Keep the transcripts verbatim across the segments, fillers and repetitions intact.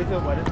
Panda Express.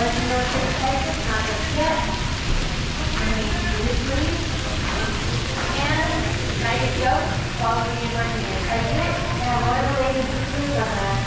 But the military flight is not up yet. I'm going to do this release. And United Yoke, following in my hand. I did. Now I'm waiting to prove on that.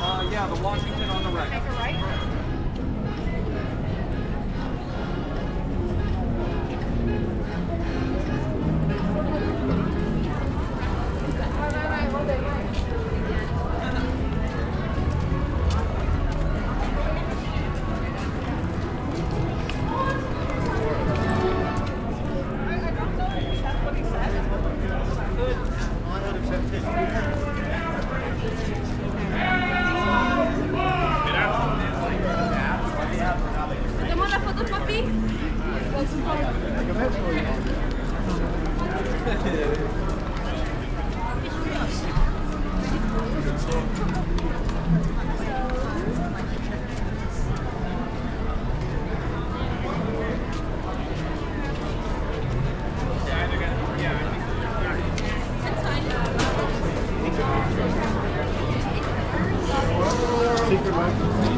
Uh, yeah, the Washington on the right. Take a right? Secret life.